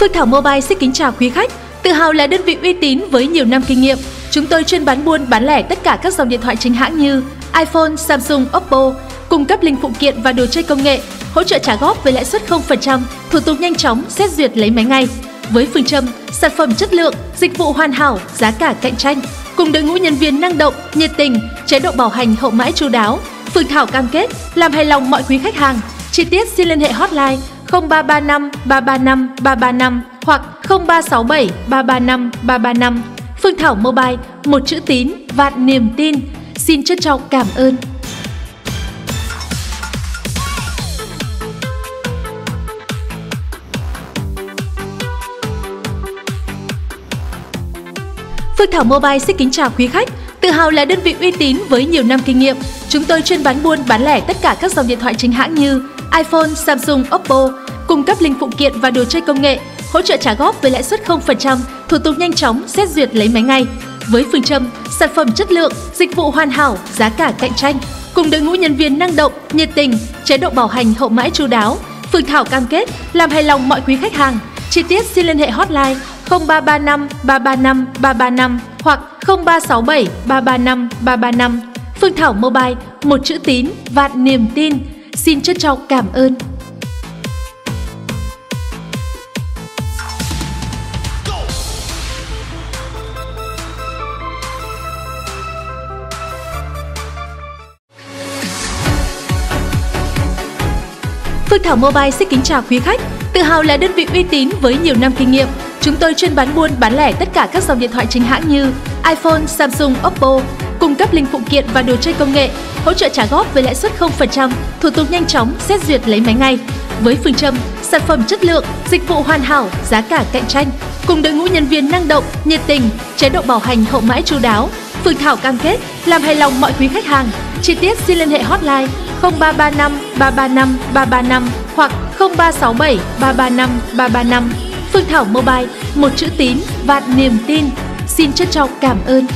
Phương Thảo Mobile xin kính chào quý khách. Tự hào là đơn vị uy tín với nhiều năm kinh nghiệm. Chúng tôi chuyên bán buôn bán lẻ tất cả các dòng điện thoại chính hãng như iPhone, Samsung, Oppo, cung cấp linh phụ kiện và đồ chơi công nghệ, hỗ trợ trả góp với lãi suất 0%, thủ tục nhanh chóng, xét duyệt lấy máy ngay. Với phương châm sản phẩm chất lượng, dịch vụ hoàn hảo, giá cả cạnh tranh, cùng đội ngũ nhân viên năng động, nhiệt tình, chế độ bảo hành hậu mãi chu đáo, Phương Thảo cam kết làm hài lòng mọi quý khách hàng. Chi tiết xin liên hệ hotline 0335 335 335 hoặc 0367 335 335. Phương Thảo Mobile, một chữ tín, vạn niềm tin. Xin trân trọng cảm ơn. Phương Thảo Mobile xin kính chào quý khách. Tự hào là đơn vị uy tín với nhiều năm kinh nghiệm. Chúng tôi chuyên bán buôn bán lẻ tất cả các dòng điện thoại chính hãng như iPhone, Samsung, Oppo, cung cấp linh phụ kiện và đồ chơi công nghệ, hỗ trợ trả góp với lãi suất 0%, thủ tục nhanh chóng, xét duyệt lấy máy ngay. Với phương châm sản phẩm chất lượng, dịch vụ hoàn hảo, giá cả cạnh tranh, cùng đội ngũ nhân viên năng động, nhiệt tình, chế độ bảo hành hậu mãi chu đáo, Phương Thảo cam kết làm hài lòng mọi quý khách hàng. Chi tiết xin liên hệ hotline 0335 335 335 hoặc 0367 335 335. Phương Thảo Mobile, một chữ tín, vạn niềm tin. Xin trân trọng cảm ơn. Phương Thảo Mobile xin kính chào quý khách. Tự hào là đơn vị uy tín với nhiều năm kinh nghiệm. Chúng tôi chuyên bán buôn bán lẻ tất cả các dòng điện thoại chính hãng như iPhone, Samsung, Oppo, cung cấp linh phụ kiện và đồ chơi công nghệ, hỗ trợ trả góp với lãi suất 0%, thủ tục nhanh chóng, xét duyệt lấy máy ngay. Với phương châm sản phẩm chất lượng, dịch vụ hoàn hảo, giá cả cạnh tranh, cùng đội ngũ nhân viên năng động, nhiệt tình, chế độ bảo hành hậu mãi chu đáo, Phương Thảo cam kết làm hài lòng mọi quý khách hàng. Chi tiết xin liên hệ hotline 0335 335 335 hoặc 0367 335 335. Phương Thảo Mobile, một chữ tín, vạn niềm tin. Xin trân trọng cảm ơn.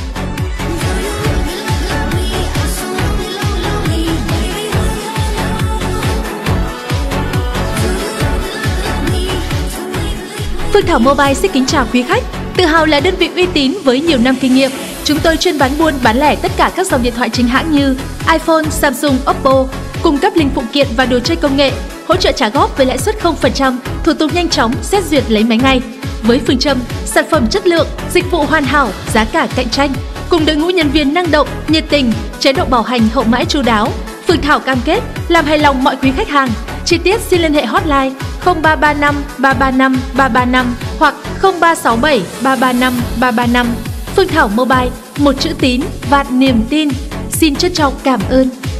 Phương Thảo Mobile xin kính chào quý khách. Tự hào là đơn vị uy tín với nhiều năm kinh nghiệm. Chúng tôi chuyên bán buôn bán lẻ tất cả các dòng điện thoại chính hãng như iPhone, Samsung, Oppo, cung cấp linh phụ kiện và đồ chơi công nghệ, hỗ trợ trả góp với lãi suất 0%, thủ tục nhanh chóng, xét duyệt lấy máy ngay. Với phương châm sản phẩm chất lượng, dịch vụ hoàn hảo, giá cả cạnh tranh, cùng đội ngũ nhân viên năng động, nhiệt tình, chế độ bảo hành hậu mãi chu đáo, Phương Thảo cam kết làm hài lòng mọi quý khách hàng. Chi tiết xin liên hệ hotline 0335 335 335 hoặc 0367 335 335. Phương Thảo Mobile, một chữ tín, vạn niềm tin. Xin trân trọng cảm ơn.